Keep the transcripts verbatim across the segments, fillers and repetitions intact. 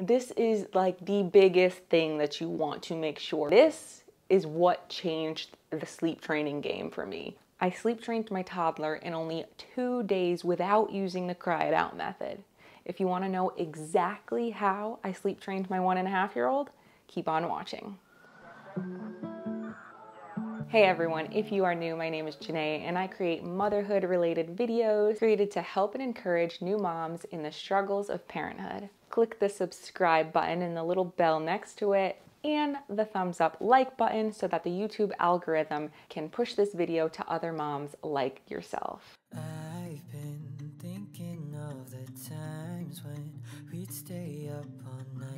this is like the biggest thing that you want to make sure. This is what changed the sleep training game for me. I sleep trained my toddler in only two days without using the cry it out method. If you want to know exactly how I sleep trained my one and a half year old, keep on watching. Hey everyone, if you are new, my name is Janae and I create motherhood related videos created to help and encourage new moms in the struggles of parenthood. Click the subscribe button and the little bell next to it and the thumbs up like button so that the YouTube algorithm can push this video to other moms like yourself. I've been thinking of the times when we'd stay up all night.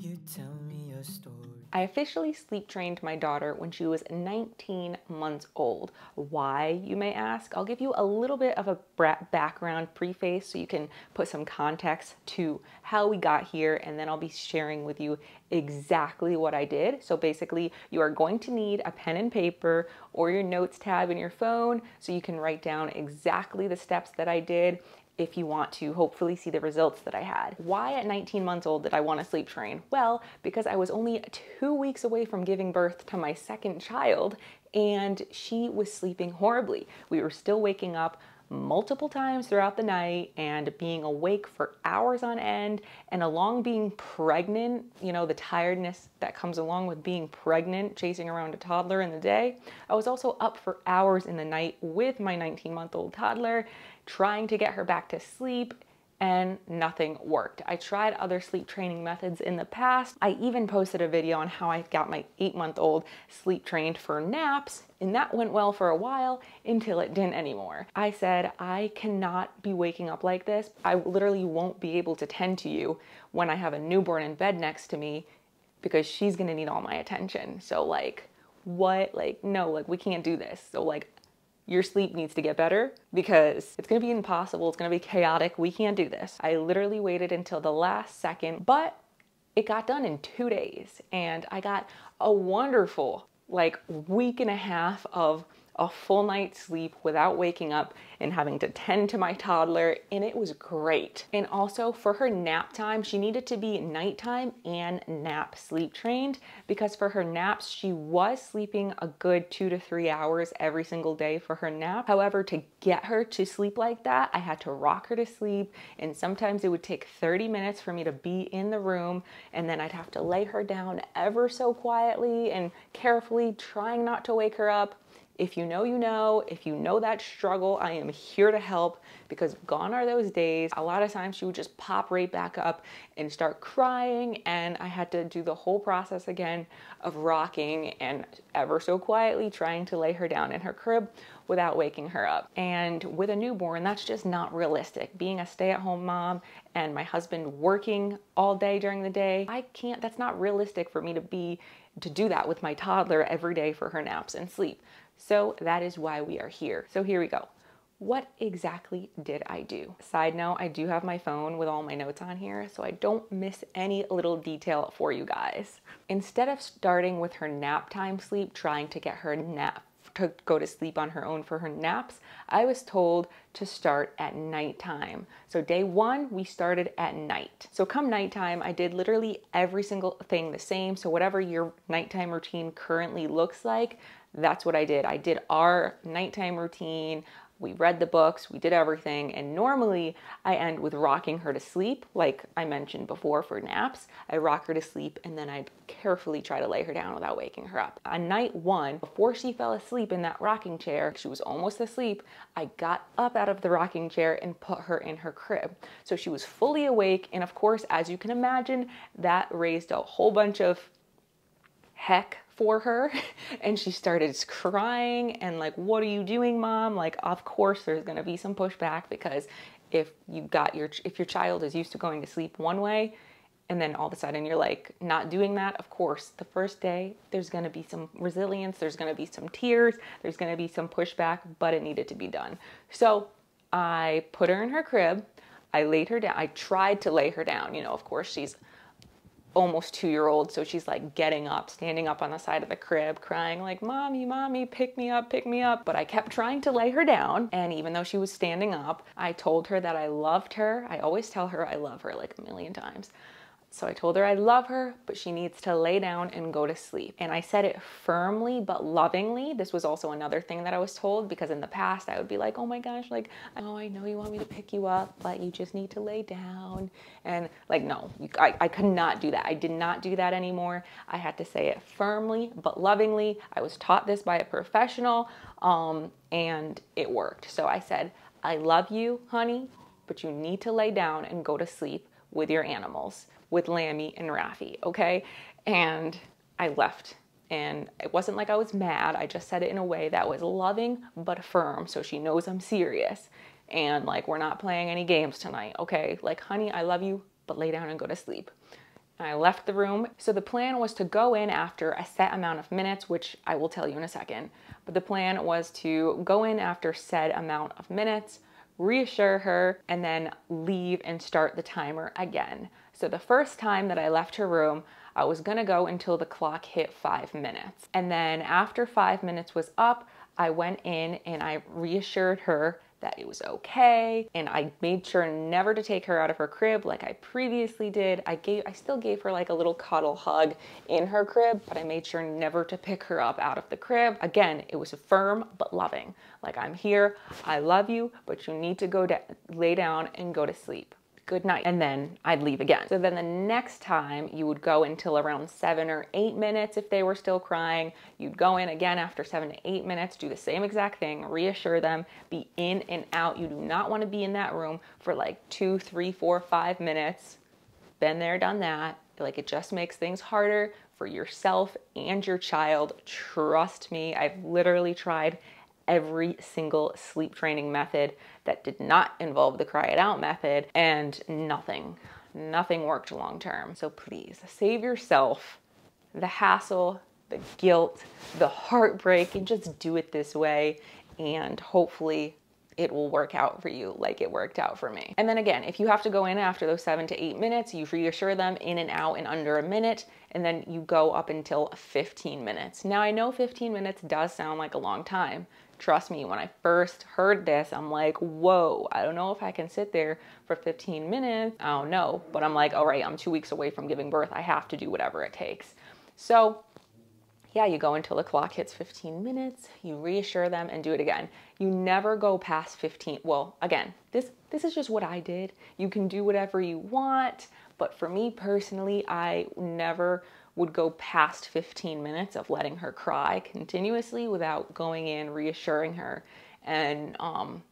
You tell me your story. I officially sleep trained my daughter when she was nineteen months old. Why, you may ask? I'll give you a little bit of a background preface so you can put some context to how we got here, and then I'll be sharing with you exactly what I did. So basically, you are going to need a pen and paper or your notes tab in your phone so you can write down exactly the steps that I did if you want to hopefully see the results that I had. Why at nineteen months old did I want to sleep train? Well, because I was only two weeks away from giving birth to my second child and she was sleeping horribly. We were still waking up multiple times throughout the night and being awake for hours on end, and along being pregnant, you know, the tiredness that comes along with being pregnant, chasing around a toddler in the day. I was also up for hours in the night with my nineteen month old toddler, trying to get her back to sleep, and nothing worked. I tried other sleep training methods in the past. I even posted a video on how I got my eight month old sleep trained for naps, and that went well for a while until it didn't anymore. I said, I cannot be waking up like this. I literally won't be able to tend to you when I have a newborn in bed next to me because she's gonna need all my attention. So like, what? Like, no, like we can't do this. So like, your sleep needs to get better because it's gonna be impossible, it's gonna be chaotic, we can't do this. I literally waited until the last second, but it got done in two days and I got a wonderful like week and a half of a full night's sleep without waking up and having to tend to my toddler, and it was great. And also for her nap time, she needed to be nighttime and nap sleep trained because for her naps, she was sleeping a good two to three hours every single day for her nap. However, to get her to sleep like that, I had to rock her to sleep, and sometimes it would take thirty minutes for me to be in the room, and then I'd have to lay her down ever so quietly and carefully, trying not to wake her up. If you know, you know. If you know that struggle, I am here to help because gone are those days. A lot of times she would just pop right back up and start crying, and I had to do the whole process again of rocking and ever so quietly trying to lay her down in her crib without waking her up. And with a newborn, that's just not realistic. Being a stay-at-home mom and my husband working all day during the day, I can't, that's not realistic for me to be, to do that with my toddler every day for her naps and sleep. So that is why we are here. So here we go. What exactly did I do? Side note, I do have my phone with all my notes on here, so I don't miss any little detail for you guys. Instead of starting with her nap time sleep, trying to get her nap to go to sleep on her own for her naps, I was told to start at nighttime. So day one, we started at night. So come nighttime, I did literally every single thing the same. So whatever your nighttime routine currently looks like, that's what I did. I did our nighttime routine. We read the books, we did everything, and normally I end with rocking her to sleep, like I mentioned before for naps. I rock her to sleep and then I carefully try to lay her down without waking her up. On night one, before she fell asleep in that rocking chair, she was almost asleep, I got up out of the rocking chair and put her in her crib. So she was fully awake, and of course, as you can imagine, that raised a whole bunch of heck for her, and she started crying and like, what are you doing, mom? Like, of course there's gonna be some pushback because if you got your if your child is used to going to sleep one way and then all of a sudden you're like not doing that, of course the first day there's gonna be some resilience, there's gonna be some tears, there's gonna be some pushback, but it needed to be done. So I put her in her crib, I laid her down, I tried to lay her down, you know, of course she's almost two year old, so she's like getting up, standing up on the side of the crib, crying like, mommy, mommy, pick me up, pick me up. But I kept trying to lay her down, and even though she was standing up, I told her that I loved her. I always tell her I love her like a million times. So I told her I love her, but she needs to lay down and go to sleep. And I said it firmly but lovingly. This was also another thing that I was told, because in the past I would be like, oh my gosh, like, oh, I know you want me to pick you up, but you just need to lay down. And like, no, I, I could not do that. I did not do that anymore. I had to say it firmly but lovingly. I was taught this by a professional, um, and it worked. So I said, I love you, honey, but you need to lay down and go to sleep with your animals, with Lammy and Raffi, okay? And I left. And it wasn't like I was mad. I just said it in a way that was loving but firm, so she knows I'm serious. And like, we're not playing any games tonight, okay? Like, honey, I love you, but lay down and go to sleep. I left the room. So the plan was to go in after a set amount of minutes, which I will tell you in a second. But the plan was to go in after said amount of minutes, reassure her, and then leave and start the timer again. So the first time that I left her room, I was gonna go until the clock hit five minutes. And then after five minutes was up, I went in and I reassured her that it was okay, and I made sure never to take her out of her crib like I previously did. I gave, I still gave her like a little cuddle hug in her crib, but I made sure never to pick her up out of the crib. Again, it was firm but loving. Like, I'm here, I love you, but you need to go lay down and go to sleep. Good night. And then I'd leave again. So then the next time you would go until around seven or eight minutes if they were still crying. You'd go in again after seven to eight minutes, do the same exact thing, reassure them, be in and out. You do not want to be in that room for like two, three, four, five minutes. Been there, done that. Like, it just makes things harder for yourself and your child. Trust me, I've literally tried every single sleep training method that did not involve the cry it out method, and nothing, nothing worked long term. So please save yourself the hassle, the guilt, the heartbreak, and just do it this way, and hopefully it will work out for you like it worked out for me. And then again, if you have to go in after those seven to eight minutes, you reassure them in and out in under a minute, and then you go up until fifteen minutes. Now, I know fifteen minutes does sound like a long time. Trust me, when I first heard this, I'm like, whoa, I don't know if I can sit there for fifteen minutes. I don't know, but I'm like, all right, I'm two weeks away from giving birth. I have to do whatever it takes. So yeah, you go until the clock hits fifteen minutes, you reassure them, and do it again. You never go past fifteen. Well, again, this, this is just what I did. You can do whatever you want, but for me personally, I never would go past fifteen minutes of letting her cry continuously without going in, reassuring her, and um,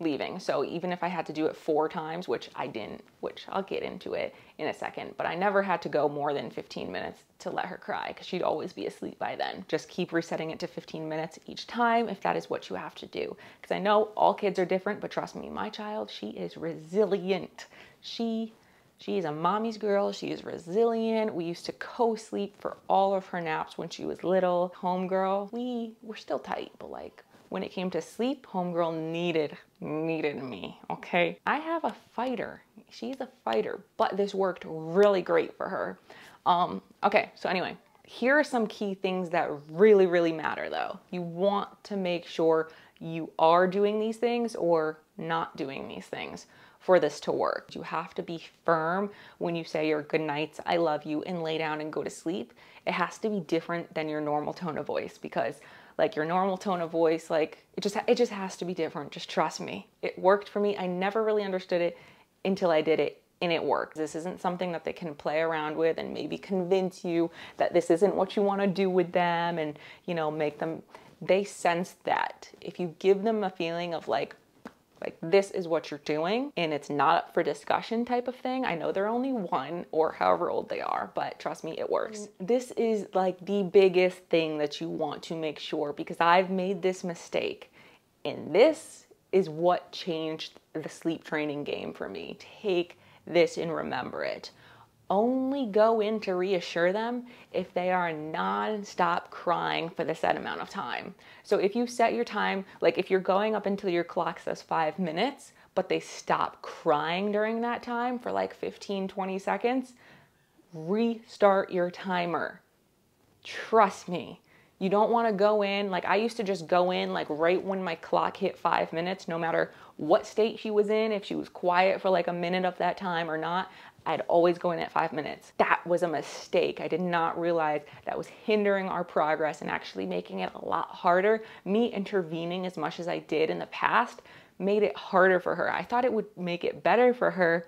leaving. So even if I had to do it four times, which I didn't, which I'll get into it in a second, but I never had to go more than fifteen minutes to let her cry, because she'd always be asleep by then. Just keep resetting it to fifteen minutes each time if that is what you have to do. Because I know all kids are different, but trust me, my child, she is resilient. She She's a mommy's girl. She is resilient. We used to co-sleep for all of her naps when she was little. Homegirl, we were still tight, but like, when it came to sleep, homegirl needed, needed me, okay? I have a fighter. She's a fighter, but this worked really great for her. Um, okay, so anyway, here are some key things that really, really matter though. You want to make sure you are doing these things or not doing these things for this to work. You have to be firm when you say your good nights, I love you, and lay down and go to sleep. It has to be different than your normal tone of voice, because like your normal tone of voice, like it just, it just has to be different. Just trust me. It worked for me. I never really understood it until I did it, and it worked. This isn't something that they can play around with and maybe convince you that this isn't what you want to do with them, and, you know, make them, they sense that. If you give them a feeling of like, like this is what you're doing and it's not up for discussion type of thing. I know they're only one or however old they are, but trust me, it works. This is like the biggest thing that you want to make sure, because I've made this mistake, and this is what changed the sleep training game for me. Take this and remember it. Only go in to reassure them if they are non-stop crying for the set amount of time. So if you set your time, like if you're going up until your clock says five minutes, but they stop crying during that time for like fifteen, twenty seconds, restart your timer. Trust me. You don't want to go in, like I used to just go in like right when my clock hit five minutes, no matter what state she was in, if she was quiet for like a minute of that time or not, I'd always go in at five minutes. That was a mistake. I did not realize that was hindering our progress and actually making it a lot harder. Me intervening as much as I did in the past made it harder for her. I thought it would make it better for her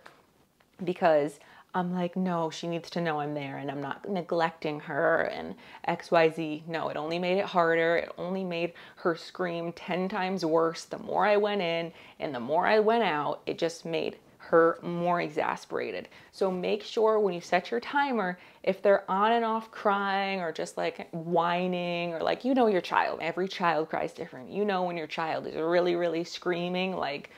because I'm like, no, she needs to know I'm there and I'm not neglecting her and X Y Z. No, it only made it harder. It only made her scream ten times worse. The more I went in and the more I went out, it just made her more exasperated. So make sure when you set your timer, if they're on and off crying or just like whining or like, you know, your child, every child cries different. You know, when your child is really, really screaming, like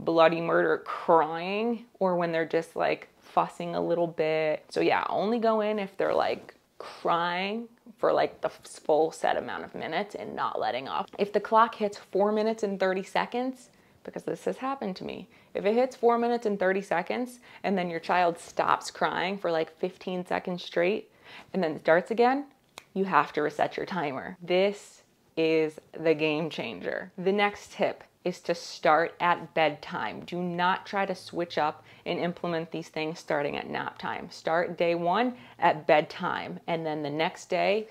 bloody murder crying, or when they're just like fussing a little bit. So yeah, only go in if they're like crying for like the full set amount of minutes and not letting off. If the clock hits four minutes and thirty seconds, because this has happened to me, if it hits four minutes and thirty seconds and then your child stops crying for like fifteen seconds straight and then starts again, you have to reset your timer. This is the game changer. The next tip is to start at bedtime. Do not try to switch up and implement these things starting at nap time. Start day one at bedtime, and then the next day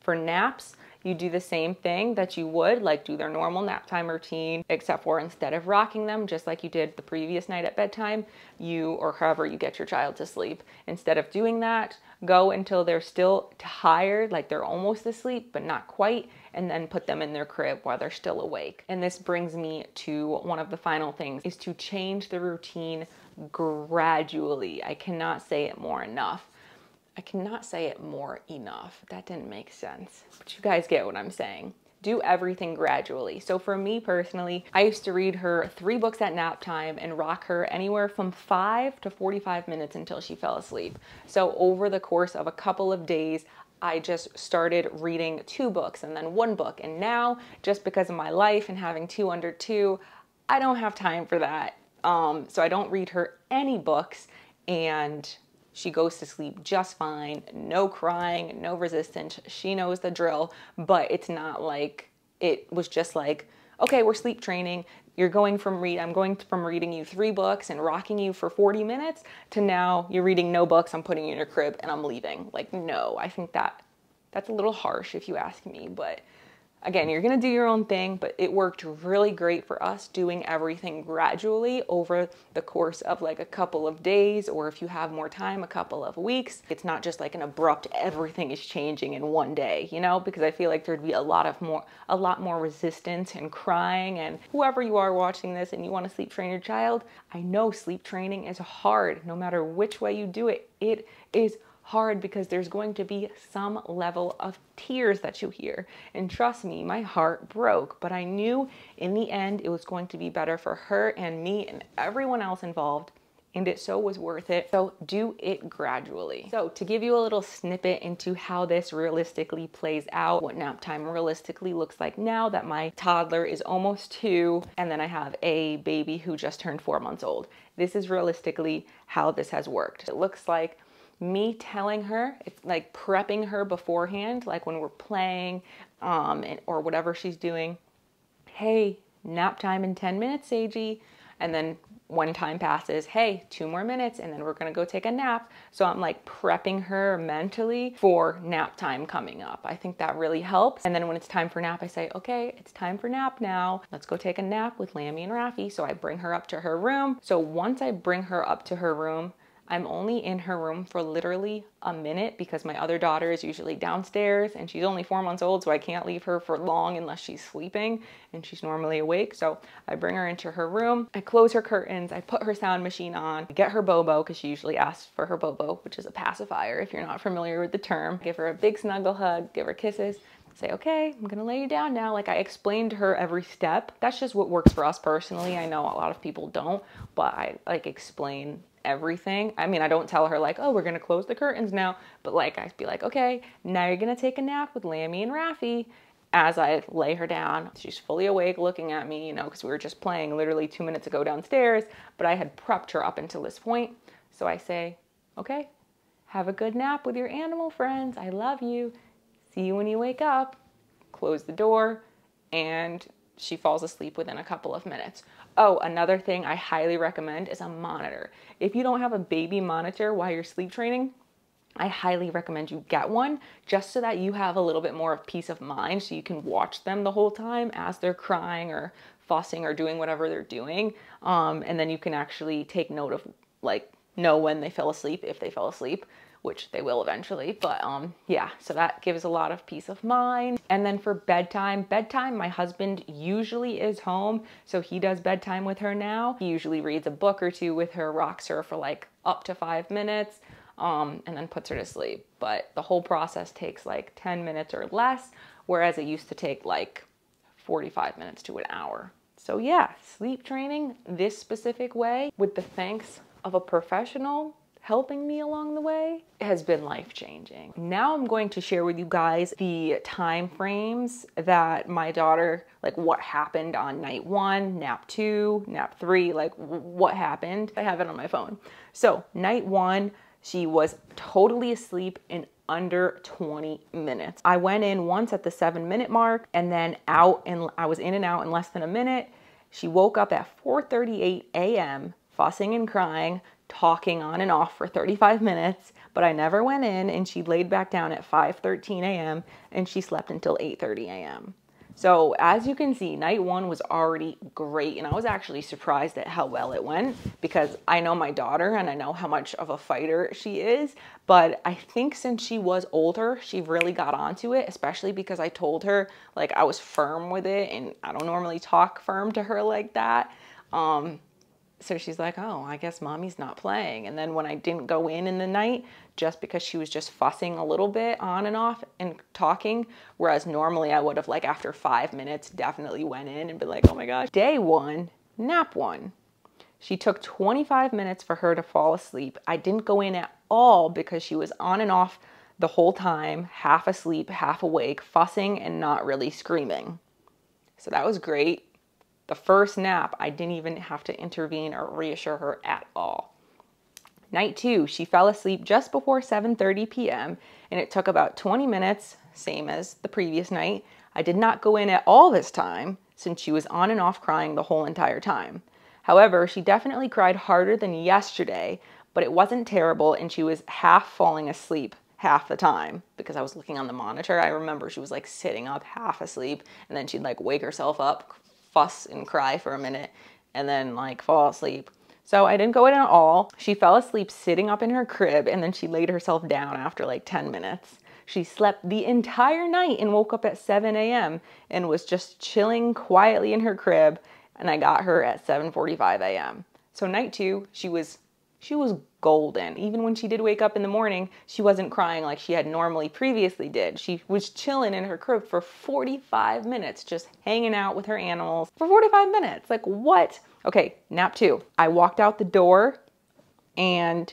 for naps, you do the same thing that you would, like do their normal nap time routine, except for instead of rocking them, just like you did the previous night at bedtime, you, or however you get your child to sleep, instead of doing that, go until they're still tired, like they're almost asleep, but not quite, and then put them in their crib while they're still awake. And this brings me to one of the final things, is to change the routine gradually. I cannot say it more enough. I cannot say it more enough. That didn't make sense. But you guys get what I'm saying. Do everything gradually. So for me personally, I used to read her three books at nap time and rock her anywhere from five to forty-five minutes until she fell asleep. So over the course of a couple of days, I just started reading two books and then one book. And now, just because of my life and having two under two, I don't have time for that. Um, so I don't read her any books, and she goes to sleep just fine, no crying, no resistance. She knows the drill, but it's not like, it was just like, okay, we're sleep training. You're going from read, I'm going from reading you three books and rocking you for forty minutes to now you're reading no books, I'm putting you in your crib and I'm leaving. Like, no, I think that that's a little harsh if you ask me, but again, you're gonna do your own thing, but it worked really great for us doing everything gradually over the course of like a couple of days, or if you have more time, a couple of weeks. It's not just like an abrupt, everything is changing in one day, you know, because I feel like there'd be a lot of more, a lot more resistance and crying. And whoever you are watching this and you wanna sleep train your child, I know sleep training is hard. No matter which way you do it, it is hard because there's going to be some level of tears that you hear. And trust me, my heart broke, but I knew in the end it was going to be better for her and me and everyone else involved, and it so was worth it. So do it gradually. So to give you a little snippet into how this realistically plays out, what nap time realistically looks like now that my toddler is almost two, and then I have a baby who just turned four months old. This is realistically how this has worked. It looks like me telling her, it's like prepping her beforehand, like when we're playing um, and, or whatever she's doing, hey, nap time in ten minutes, Sagey. And then when time passes, hey, two more minutes, and then we're gonna go take a nap. So I'm like prepping her mentally for nap time coming up. I think that really helps. And then when it's time for nap, I say, okay, it's time for nap now. Let's go take a nap with Lammy and Raffy. So I bring her up to her room. So once I bring her up to her room, I'm only in her room for literally a minute because my other daughter is usually downstairs and she's only four months old, so I can't leave her for long unless she's sleeping and she's normally awake. So I bring her into her room, I close her curtains, I put her sound machine on, get her Bobo because she usually asks for her Bobo, which is a pacifier if you're not familiar with the term. Give her a big snuggle hug, give her kisses, say, okay, I'm gonna lay you down now. Like I explained to her every step. That's just what works for us personally. I know a lot of people don't, but I like explain everything. I mean, I don't tell her like, oh, we're gonna close the curtains now, but like I'd be like, okay, now you're gonna take a nap with Lammy and Raffy. As I lay her down, she's fully awake looking at me, you know, because we were just playing literally two minutes ago downstairs, but I had prepped her up until this point. So I say, okay, have a good nap with your animal friends. I love you. See you when you wake up. Close the door, and she falls asleep within a couple of minutes. Oh, another thing I highly recommend is a monitor. If you don't have a baby monitor while you're sleep training, I highly recommend you get one, just so that you have a little bit more of peace of mind, so you can watch them the whole time as they're crying or fussing or doing whatever they're doing. Um, and then you can actually take note of, like, know when they fell asleep, if they fell asleep, which they will eventually. But um, yeah, so that gives a lot of peace of mind. And then for bedtime, bedtime, my husband usually is home, so he does bedtime with her now. He usually reads a book or two with her, rocks her for like up to five minutes. Um, and then puts her to sleep. But the whole process takes like ten minutes or less, whereas it used to take like forty-five minutes to an hour. So yeah, sleep training this specific way, with the thanks of a professional helping me along the way, has been life-changing. Now I'm going to share with you guys the time frames that my daughter, like what happened on night one, nap two, nap three, like what happened. I have it on my phone. So night one, she was totally asleep in under twenty minutes. I went in once at the seven minute mark, and then out, and I was in and out in less than a minute. She woke up at four thirty-eight a m, fussing and crying, talking on and off for thirty-five minutes, but I never went in, and she laid back down at five thirteen a m and she slept until eight thirty a m So as you can see, night one was already great, and I was actually surprised at how well it went, because I know my daughter and I know how much of a fighter she is, but I think since she was older, she really got onto it, especially because I told her, like, I was firm with it, and I don't normally talk firm to her like that. Um, so she's like, oh, I guess mommy's not playing. And then when I didn't go in in the night, just because she was just fussing a little bit on and off and talking, whereas normally I would have, like, after five minutes definitely went in and been like, oh my gosh. Day one, nap one. She took twenty-five minutes for her to fall asleep. I didn't go in at all because she was on and off the whole time, half asleep, half awake, fussing and not really screaming. So that was great. The first nap, I didn't even have to intervene or reassure her at all. Night two, she fell asleep just before seven thirty p m and it took about twenty minutes, same as the previous night. I did not go in at all this time, since she was on and off crying the whole entire time. However, she definitely cried harder than yesterday, but it wasn't terrible, and she was half falling asleep half the time, because I was looking on the monitor. I remember she was like sitting up half asleep, and then she'd like wake herself up, fuss and cry for a minute, and then like fall asleep. So I didn't go in at all. She fell asleep sitting up in her crib, and then she laid herself down after like ten minutes. She slept the entire night and woke up at seven a m and was just chilling quietly in her crib, and I got her at seven forty-five a m So night two, she was she was golden. Even when she did wake up in the morning, she wasn't crying like she had normally previously did. She was chilling in her crib for forty-five minutes, just hanging out with her animals for forty-five minutes. Like, what? Okay, nap two. I walked out the door and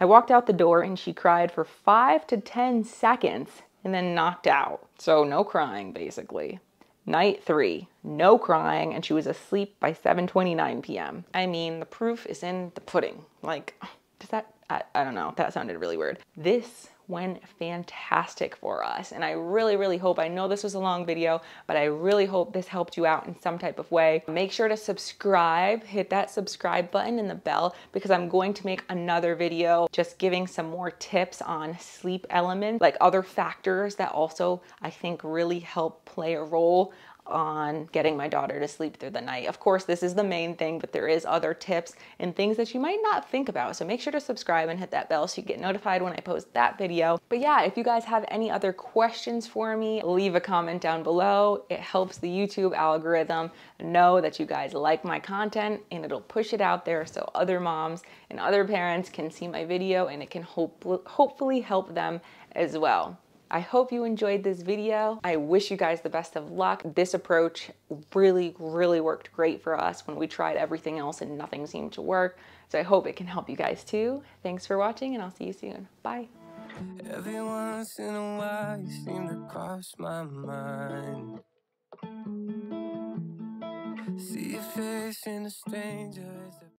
I walked out the door and she cried for five to ten seconds and then knocked out. So no crying, basically. Night three, no crying, and she was asleep by seven twenty-nine p m I mean, the proof is in the pudding. Like, does that, I, I don't know, that sounded really weird. This went fantastic for us, and I really, really hope, I know this was a long video, but I really hope this helped you out in some type of way. Make sure to subscribe, hit that subscribe button and the bell, because I'm going to make another video just giving some more tips on sleep elements, like other factors that also I think really help play a role on getting my daughter to sleep through the night. Of course, this is the main thing, but there is other tips and things that you might not think about. So make sure to subscribe and hit that bell so you get notified when I post that video. But yeah, if you guys have any other questions for me, leave a comment down below. It helps the YouTube algorithm know that you guys like my content, and it'll push it out there so other moms and other parents can see my video, and it can hope hopefully help them as well. I hope you enjoyed this video. I wish you guys the best of luck. This approach really, really worked great for us when we tried everything else and nothing seemed to work. So I hope it can help you guys too. Thanks for watching, and I'll see you soon. Bye. Every once in a while you seem to cross my mind. See your face in a stranger.